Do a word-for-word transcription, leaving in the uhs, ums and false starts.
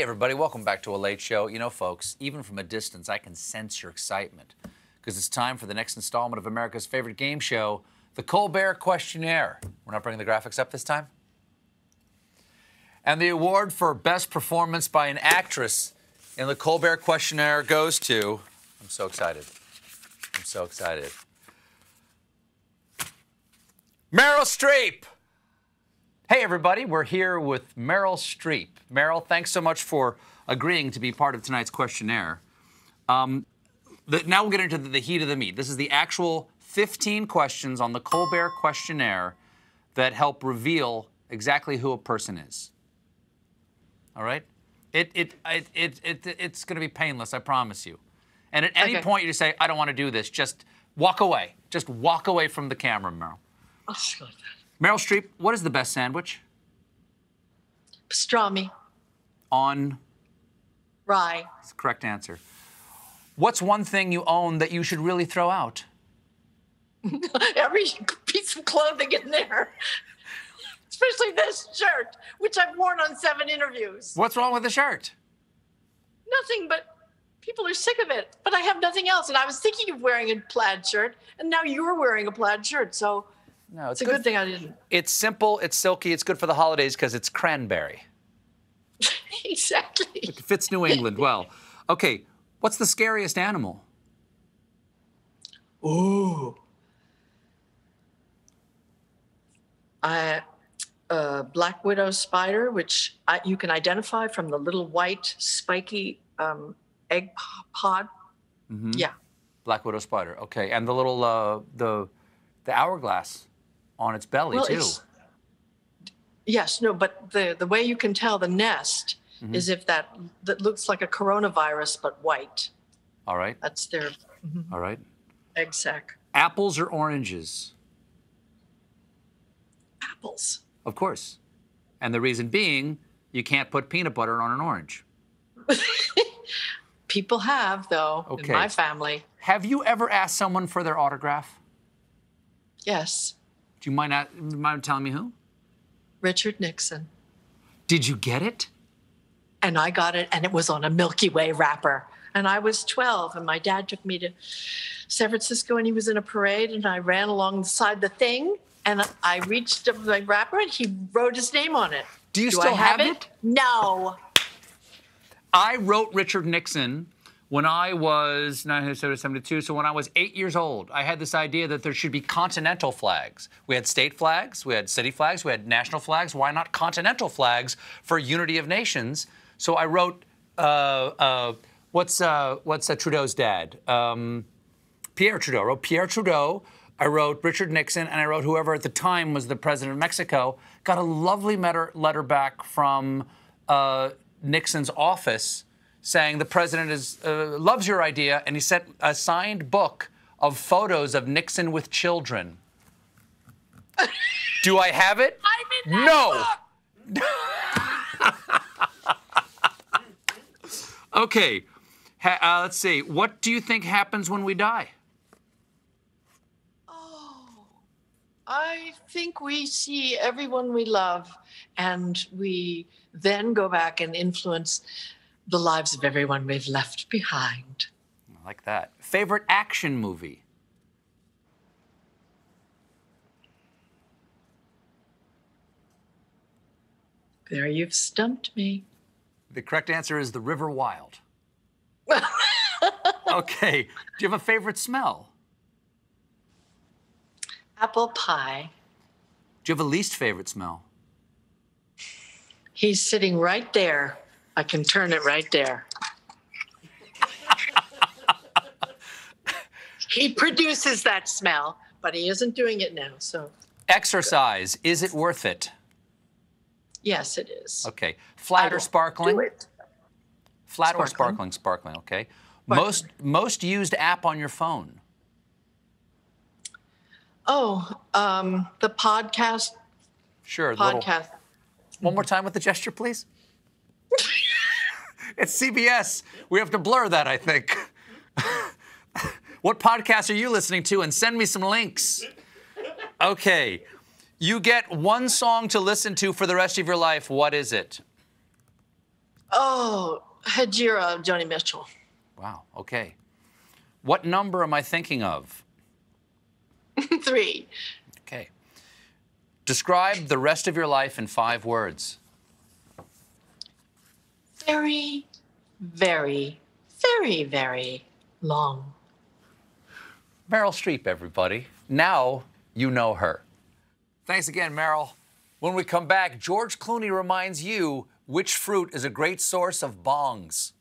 Hey, everybody. Welcome back to A Late Show. You know, folks, even from a distance, I can sense your excitement because it's time for the next installment of America's favorite game show, The Colbert Questionnaire. We're not bringing the graphics up this time. And the award for Best Performance by an Actress in The Colbert Questionnaire goes to... I'm so excited. I'm so excited. Meryl Streep! Hey, everybody, we're here with Meryl Streep. Meryl, thanks so much for agreeing to be part of tonight's questionnaire. Um, the, now we'll get into the, the heat of the meat. This is the actual fifteen questions on the Colbert questionnaire that help reveal exactly who a person is. All right? It, it, it, it, it, it's going to be painless, I promise you. And at any okay. point you say, I don't want to do this, just walk away. Just walk away from the camera, Meryl. Oh, God. Meryl Streep, what is the best sandwich? Pastrami. On? Rye. That's the correct answer. What's one thing you own that you should really throw out? Every piece of clothing in there. Especially this shirt, which I've worn on seven interviews. What's wrong with the shirt? Nothing, but people are sick of it. But I have nothing else. And I was thinking of wearing a plaid shirt, and now you're wearing a plaid shirt, so... No, it's, it's a good, good thing I didn't. It's simple, it's silky, it's good for the holidays because it's cranberry. Exactly. It fits New England well. Okay, what's the scariest animal? Ooh. A uh, black widow spider, which I, you can identify from the little white spiky um, egg pod. Mm-hmm. Yeah. Black widow spider. Okay, and the little uh, the the hourglass. On its belly, well, too. It's, yes, no, but the, the way you can tell the nest mm-hmm. is if that, that looks like a coronavirus, but white. All right. That's their... Mm-hmm. All right. Egg sac. Apples or oranges? Apples. Of course. And the reason being, you can't put peanut butter on an orange. People have, though, okay. in my family. Have you ever asked someone for their autograph? Yes. Do you mind, not, mind telling me who? Richard Nixon. Did you get it? And I got it, and it was on a Milky Way wrapper. And I was twelve, and my dad took me to San Francisco, and he was in a parade, and I ran alongside the thing, and I reached up my wrapper, and he wrote his name on it. Do you Do still I have, have it? it? No. I wrote Richard Nixon when I was nineteen seventy-two, so when I was eight years old, I had this idea that there should be continental flags. We had state flags, we had city flags, we had national flags. Why not continental flags for unity of nations? So I wrote, uh, uh, what's uh, what's uh, Trudeau's dad? Um, Pierre Trudeau. I wrote Pierre Trudeau, I wrote Richard Nixon, and I wrote whoever at the time was the president of Mexico. Got a lovely letter back from uh, Nixon's office saying the president is, uh, loves your idea, and he sent a signed book of photos of Nixon with children. Do I have it? I'm in that no. Book. Okay. Ha uh, let's see. What do you think happens when we die? Oh, I think we see everyone we love, and we then go back and influence the lives of everyone we've left behind. I like that. Favorite action movie? There, you've stumped me. The correct answer is The River Wild. Okay. Do you have a favorite smell? Apple pie. Do you have a least favorite smell? He's sitting right there. I can turn it right there. He produces that smell, but he isn't doing it now, so... Exercise, good. Is it worth it? Yes, it is. Okay. Flat or sparkling? Do it. Flat sparkling. or sparkling? Sparkling, okay. Sparkling. Most, most used app on your phone? Oh, um, the podcast. Sure. Podcast. Little... One more time with the gesture, please. It's C B S. We have to blur that, I think. What podcasts are you listening to? And send me some links. Okay. You get one song to listen to for the rest of your life. What is it? Oh, Hejira of Joni Mitchell. Wow, okay. What number am I thinking of? Three. Okay. Describe the rest of your life in five words. Very, very, very, very long. Meryl Streep, everybody. Now you know her. Thanks again, Meryl. When we come back, George Clooney reminds you which fruit is a great source of bongs.